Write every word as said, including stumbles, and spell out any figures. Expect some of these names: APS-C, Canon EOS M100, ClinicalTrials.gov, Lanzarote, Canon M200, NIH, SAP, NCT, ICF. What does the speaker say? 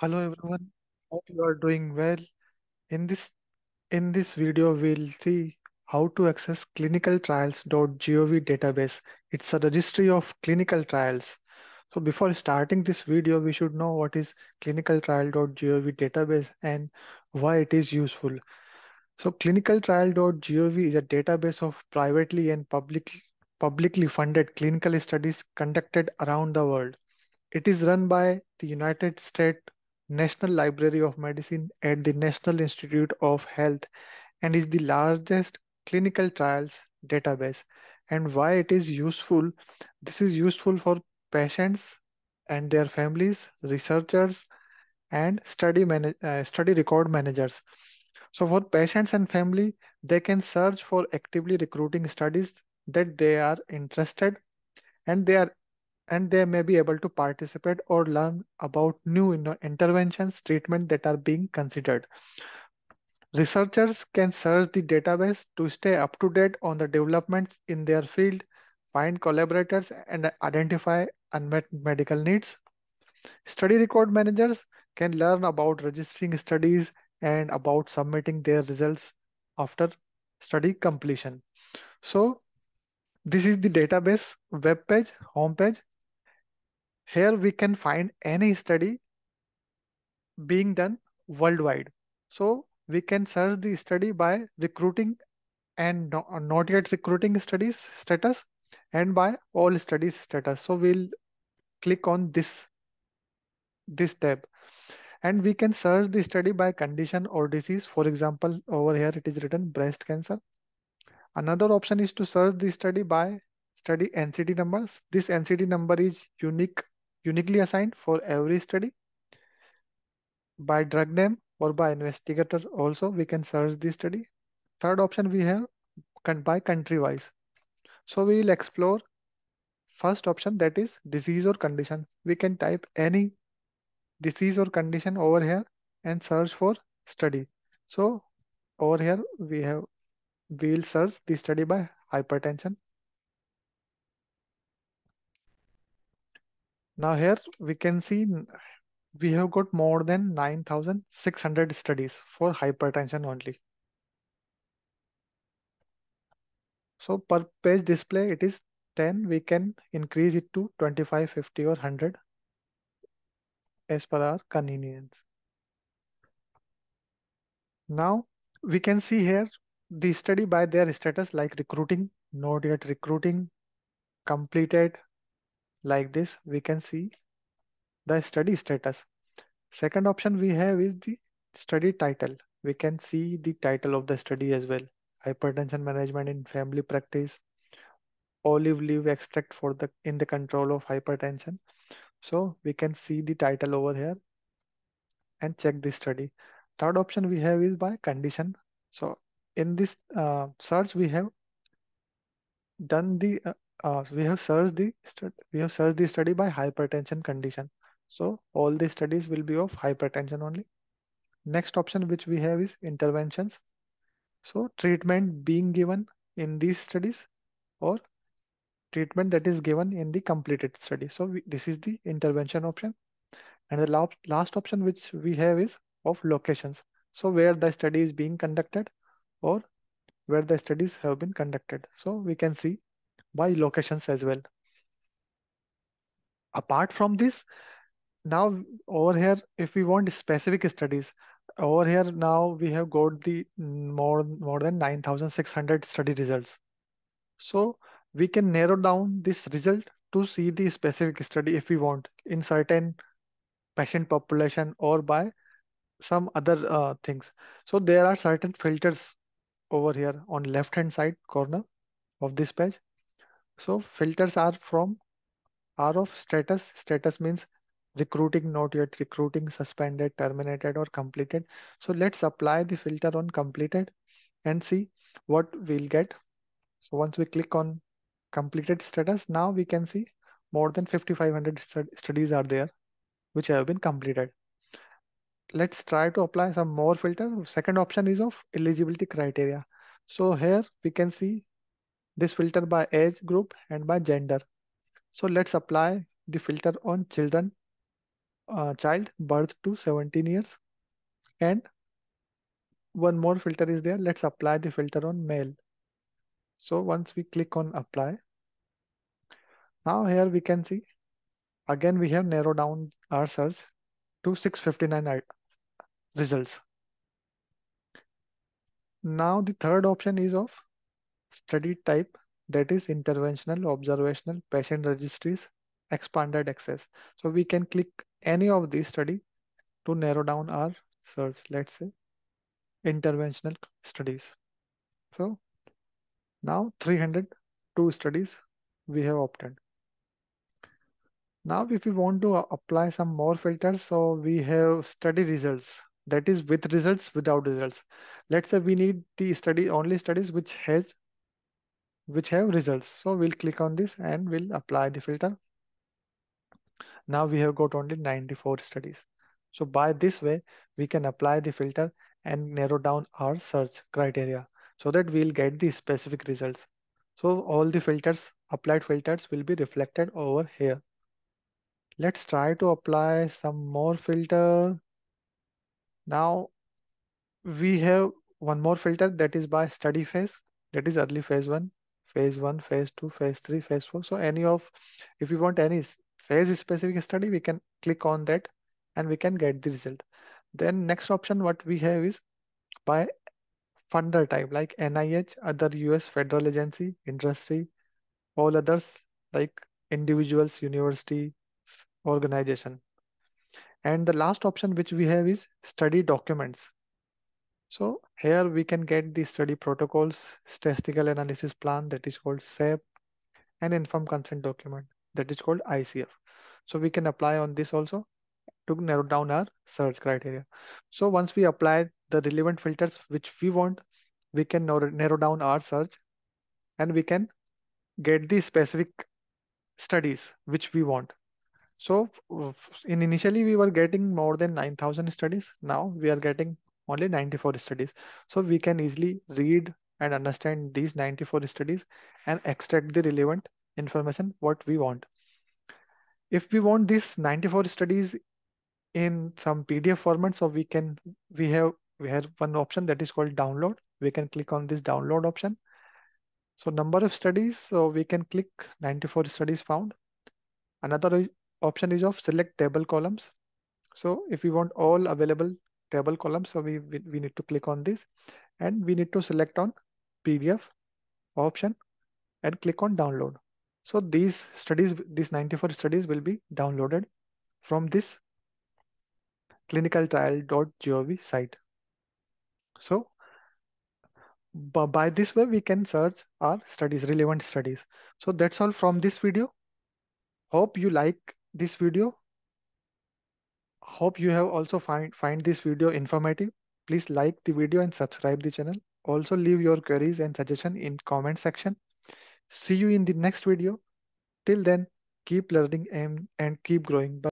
Hello everyone, hope you are doing well. In this in this video, we'll see how to access clinical trials dot gov database. It's a registry of clinical trials. So before starting this video, we should know what is clinical trial dot gov database and why it is useful. So clinical trial dot gov is a database of privately and public, publicly funded clinical studies conducted around the world. It is run by the United States National Library of Medicine at the National Institute of Health and is the largest clinical trials database. And why it is useful? This is useful for patients and their families, researchers, and study manage, uh, study record managers. So for patients and family, they can search for actively recruiting studies that they are interested and they are and they may be able to participate or learn about new interventions, treatment that are being considered. Researchers can search the database to stay up to date on the developments in their field, find collaborators, and identify unmet medical needs. Study record managers can learn about registering studies and about submitting their results after study completion. So this is the database web page, home page. Here we can find any study being done worldwide. So we can search the study by recruiting and not yet recruiting studies status and by all studies status. So we'll click on this, this tab and we can search the study by condition or disease. For example, over here it is written breast cancer. Another option is to search the study by study N C T numbers. This N C T number is unique, uniquely assigned for every study. By drug name or by investigator also we can search the study. Third option we have by country wise. So we will explore first option, that is disease or condition. We can type any disease or condition over here and search for study. So over here we have we will search the study by hypertension. Now here we can see we have got more than nine thousand six hundred studies for hypertension only. So per page display it is ten. We can increase it to twenty-five, fifty or one hundred as per our convenience. Now we can see here the study by their status, like recruiting, not yet recruiting, completed. Like this we can see the study status. Second option we have is the study title. We can see the title of the study as well. Hypertension management in family practice, olive leaf extract for the in the control of hypertension. So we can see the title over here and check the study. Third option we have is by condition. So in this uh, search, we have done the uh, uh, we have searched the we have searched the study by hypertension condition. So all the studies will be of hypertension only. Next option which we have is interventions. So treatment being given in these studies or treatment that is given in the completed study. So we, this is the intervention option. And the last last option which we have is of locations. So where the study is being conducted or where the studies have been conducted. So we can see by locations as well. Apart from this, now over here, if we want specific studies, over here now we have got the more, more than nine thousand six hundred study results. So we can narrow down this result to see the specific study if we want in certain patient population or by some other uh, things. So there are certain filters over here on left hand side corner of this page. So filters are from are of status. Status means recruiting, not yet recruiting, suspended, terminated or completed. So let's apply the filter on completed and see what we'll get. So once we click on completed status, now we can see more than fifty-five hundred studies are there which have been completed. Let's try to apply some more filter. Second option is of eligibility criteria. So here we can see this filter by age group and by gender. So let's apply the filter on children uh, child birth to seventeen years. And one more filter is there. Let's apply the filter on male. So once we click on apply, now here we can see, again, we have narrowed down our search to six fifty-nine results. Now the third option is of study type, that is interventional, observational, patient registries, expanded access. So we can click any of these study to narrow down our search, let's say interventional studies. So now three hundred two studies we have obtained. Now if we want to apply some more filters, so we have study results, that is with results, without results. Let's say we need the study only studies which has which have results. So we'll click on this and we'll apply the filter. Now we have got only ninety-four studies. So by this way, we can apply the filter and narrow down our search criteria so that we'll get the specific results. So all the filters, applied filters will be reflected over here. Let's try to apply some more filter. Now we have one more filter, that is by study phase, that is early phase one, phase one, phase two, phase three, phase four. So any of, if you want any phase specific study, we can click on that and we can get the result. Then next option what we have is by funder type, like N I H, other U S federal agency, industry, all others like individuals, university, organization. And the last option which we have is study documents. So here we can get the study protocols, statistical analysis plan, that is called S A P, and informed consent document, that is called I C F. So we can apply on this also to narrow down our search criteria. So once we apply the relevant filters which we want, we can narrow down our search and we can get the specific studies which we want. So in initially we were getting more than nine thousand studies. Now we are getting only ninety-four studies. So we can easily read and understand these ninety-four studies and extract the relevant information what we want. If we want these ninety-four studies in some P D F format, so we can we have we have one option that is called download. We can click on this download option. So number of studies, so we can click ninety-four studies found. Another option is of select table columns. So if we want all available table columns, so we, we, we need to click on this and we need to select on P D F option and click on download. So these studies, these ninety-four studies will be downloaded from this clinical trial dot gov site. So by this way, we can search our studies, relevant studies. So that's all from this video. Hope you like this video. Hope you have also find, find this video informative. Please like the video and subscribe the channel. Also leave your queries and suggestion in comment section. See you in the next video. Till then, keep learning and, and keep growing. Bye.